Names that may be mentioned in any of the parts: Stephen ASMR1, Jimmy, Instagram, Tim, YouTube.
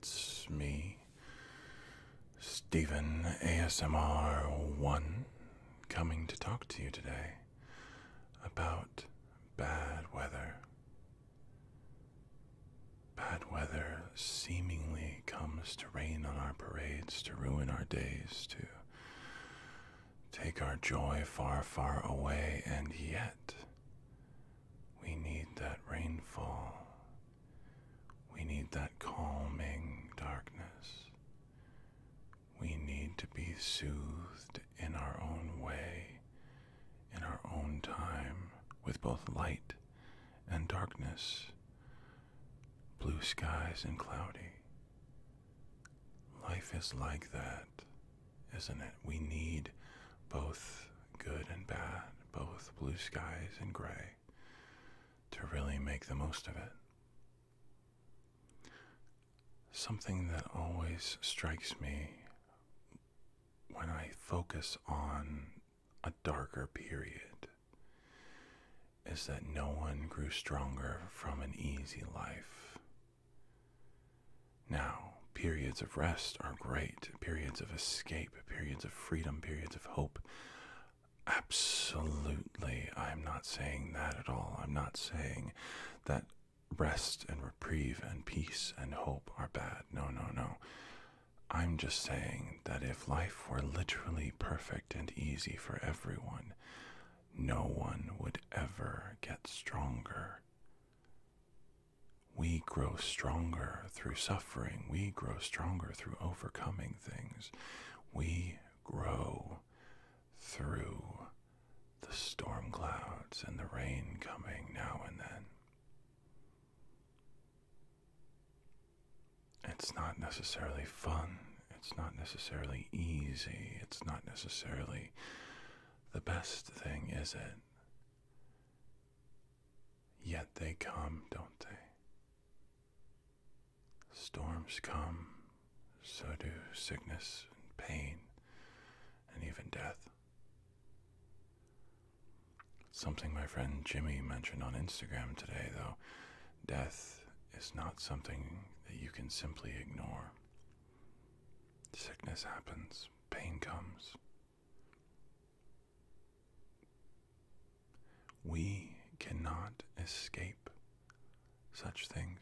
It's me, Stephen ASMR1, coming to talk to you today about bad weather. Bad weather seemingly comes to rain on our parades, to ruin our days, to take our joy far, far away, and yet we need that rainfall. We need that calming darkness. We need to be soothed in our own way, in our own time, with both light and darkness, blue skies and cloudy. Life is like that, isn't it? We need both good and bad, both blue skies and gray, to really make the most of it. Something that always strikes me when I focus on a darker period is that no one grew stronger from an easy life. Now, periods of rest are great, periods of escape, periods of freedom, periods of hope. Absolutely, I'm not saying that at all. I'm not saying that rest and reprieve and peace and hope are bad. No, no, no. I'm just saying that if life were literally perfect and easy for everyone, no one would ever get stronger. We grow stronger through suffering. We grow stronger through overcoming things. We grow through the storm clouds and the rain coming now and then. It's not necessarily fun, it's not necessarily easy, it's not necessarily the best thing, is it? Yet they come, don't they? Storms come, so do sickness and pain, and even death. Something my friend Jimmy mentioned on Instagram today, though, death is not something that you can simply ignore. Sickness happens, pain comes. We cannot escape such things,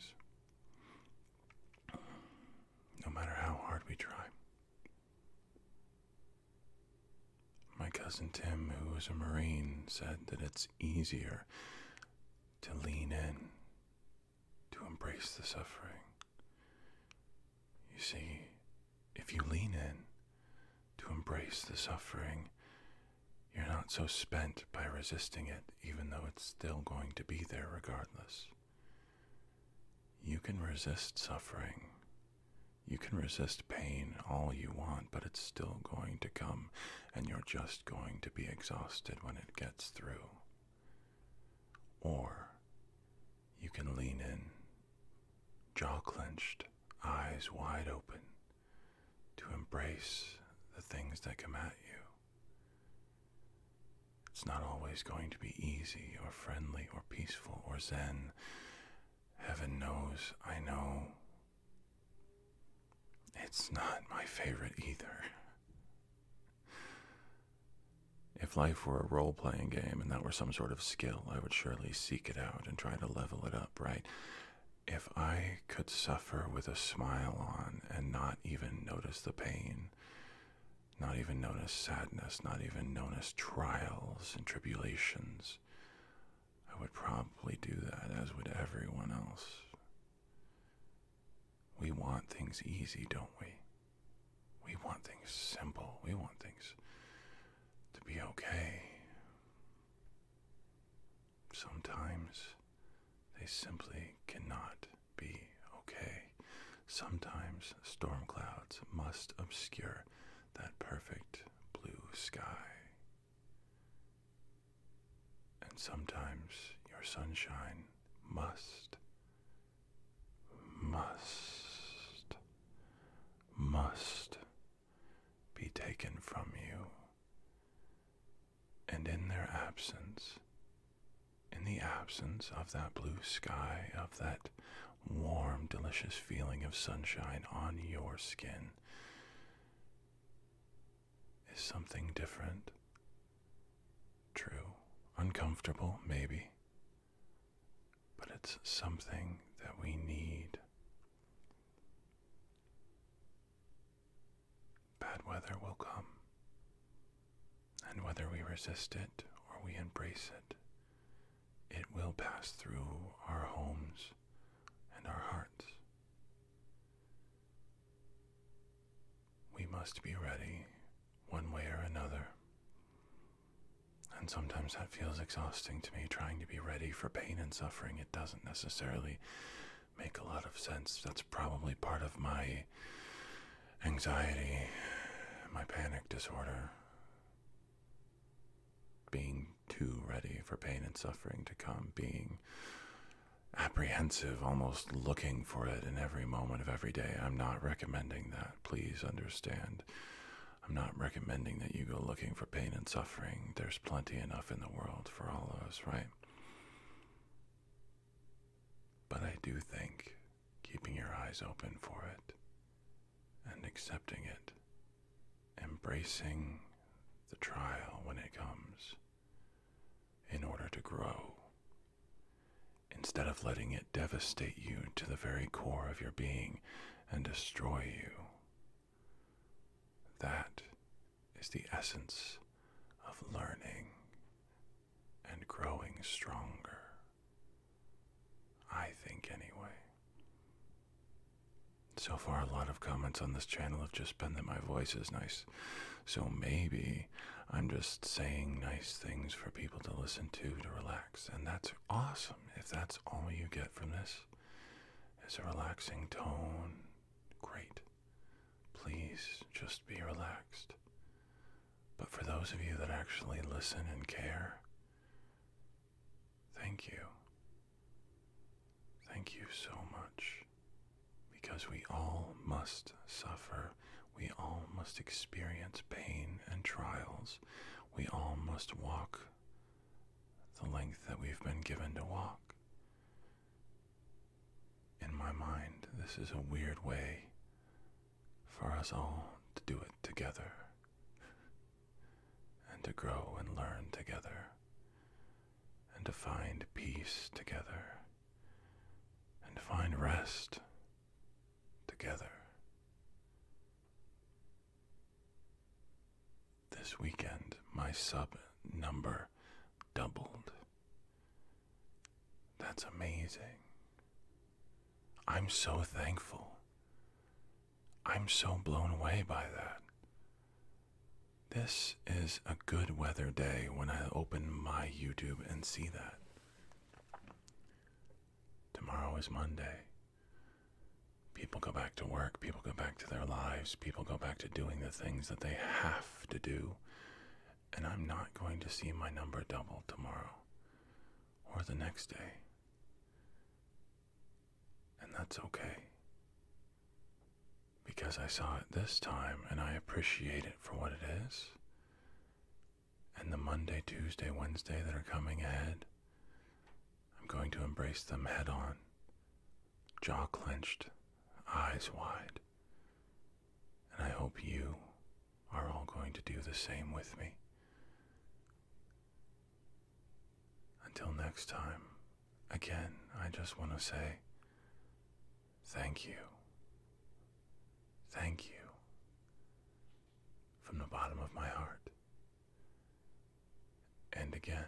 no matter how hard we try. My cousin Tim, who is a Marine, said that it's easier to lean in, to embrace the suffering. You see, if you lean in to embrace the suffering, you're not so spent by resisting it, even though it's still going to be there regardless. You can resist suffering. You can resist pain all you want, but it's still going to come, and you're just going to be exhausted when it gets through. Or you can lean in, jaw clenched, eyes wide open, to embrace the things that come at you. It's not always going to be easy or friendly or peaceful or zen. Heaven knows, I know, it's not my favorite either. If life were a role-playing game and that were some sort of skill, I would surely seek it out and try to level it up, right? If I could suffer with a smile on and not even notice the pain, not even notice sadness, not even notice trials and tribulations, I would probably do that, as would everyone else. We want things easy, don't we? We want things simple. We want things to be okay. Sometimes they simply cannot be okay. Sometimes storm clouds must obscure that perfect blue sky. And sometimes your sunshine must be taken from you. And in their absence, in the absence of that blue sky, of that warm, delicious feeling of sunshine on your skin is something different, true, uncomfortable maybe, but it's something that we need. Bad weather will come, and whether we resist it or we embrace it, it will pass through our homes and our hearts. We must be ready one way or another. And sometimes that feels exhausting to me, trying to be ready for pain and suffering. It doesn't necessarily make a lot of sense. That's probably part of my anxiety, my panic disorder. Being too ready for pain and suffering to come, being apprehensive, almost looking for it in every moment of every day. I'm not recommending that. Please understand. I'm not recommending that you go looking for pain and suffering. There's plenty enough in the world for all of us, right? But I do think keeping your eyes open for it and accepting it, embracing the trial when it comes, in order to grow, instead of letting it devastate you to the very core of your being and destroy you. That is the essence of learning and growing stronger, I think anyway. So far, a lot of comments on this channel have just been that my voice is nice. So maybe I'm just saying nice things for people to listen to relax. And that's awesome. If that's all you get from this is a relaxing tone, great. Please just be relaxed. But for those of you that actually listen and care, thank you. Thank you so much. Because we all must suffer, we all must experience pain and trials, we all must walk the length that we've been given to walk. In my mind, this is a weird way for us all to do it together, and to grow and learn together, and to find peace together, and to find rest together. This weekend, my sub number doubled. That's amazing. I'm so thankful. I'm so blown away by that. This is a good weather day when I open my YouTube and see that. Tomorrow is Monday. People go back to work, people go back to their lives, people go back to doing the things that they have to do, and I'm not going to see my number double tomorrow, or the next day, and that's okay, because I saw it this time, and I appreciate it for what it is, and the Monday, Tuesday, Wednesday that are coming ahead, I'm going to embrace them head on, jaw clenched, eyes wide, and I hope you are all going to do the same with me. Until next time, again, I just want to say thank you. Thank you from the bottom of my heart. And again,